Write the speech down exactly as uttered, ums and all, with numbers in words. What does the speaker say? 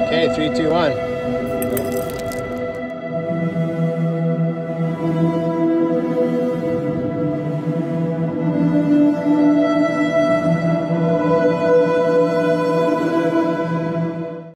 Okay, three, two, one.